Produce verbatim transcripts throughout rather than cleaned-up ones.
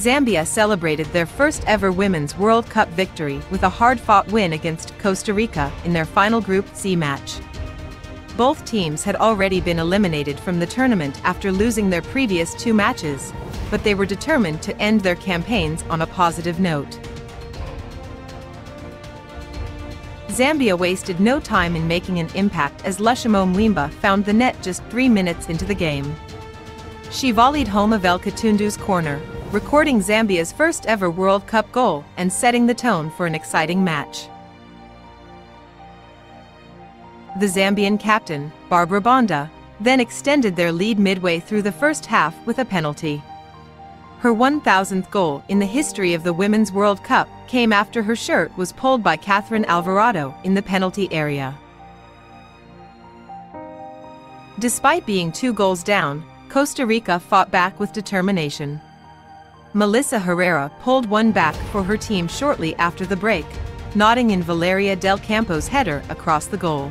Zambia celebrated their first ever Women's World Cup victory with a hard-fought win against Costa Rica in their final Group C match. Both teams had already been eliminated from the tournament after losing their previous two matches, but they were determined to end their campaigns on a positive note. Zambia wasted no time in making an impact as Lushomo Mweemba found the net just three minutes into the game. She volleyed home of El Katundu's corner, recording Zambia's first ever World Cup goal and setting the tone for an exciting match. The Zambian captain, Barbra Banda, then extended their lead midway through the first half with a penalty. Her one thousandth goal in the history of the Women's World Cup came after her shirt was pulled by Katherine Alvarado in the penalty area. Despite being two goals down, Costa Rica fought back with determination. Melissa Herrera pulled one back for her team shortly after the break, nodding in Valeria Del Campo's header across the goal.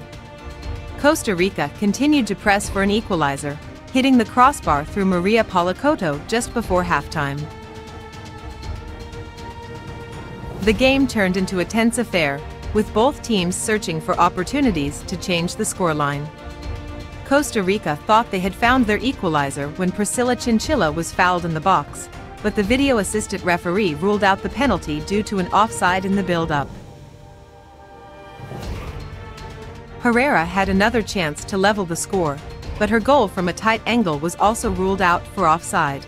Costa Rica continued to press for an equalizer, hitting the crossbar through Maria Policotto just before halftime. The game turned into a tense affair, with both teams searching for opportunities to change the scoreline. Costa Rica thought they had found their equalizer when Priscilla Chinchilla was fouled in the box, but the video assistant referee ruled out the penalty due to an offside in the build-up. Herrera had another chance to level the score, but her goal from a tight angle was also ruled out for offside.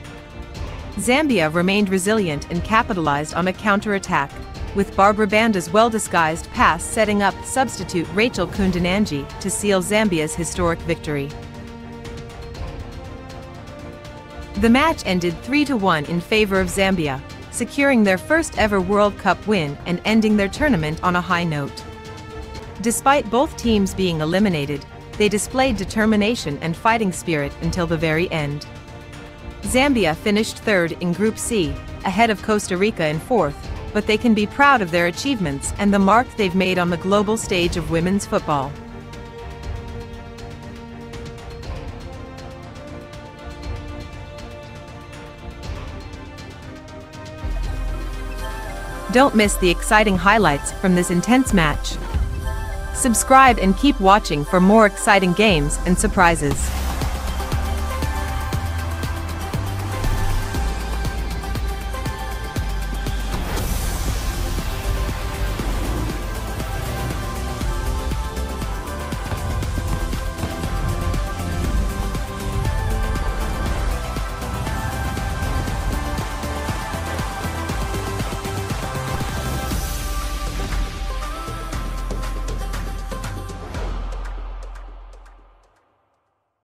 Zambia remained resilient and capitalized on a counter-attack, with Barbra Banda's well-disguised pass setting up substitute Rachel Kundananji to seal Zambia's historic victory. The match ended three to one in favor of Zambia, securing their first ever World Cup win and ending their tournament on a high note. Despite both teams being eliminated, they displayed determination and fighting spirit until the very end. Zambia finished third in Group C, ahead of Costa Rica in fourth, but they can be proud of their achievements and the mark they've made on the global stage of women's football. Don't miss the exciting highlights from this intense match. Subscribe and keep watching for more exciting games and surprises.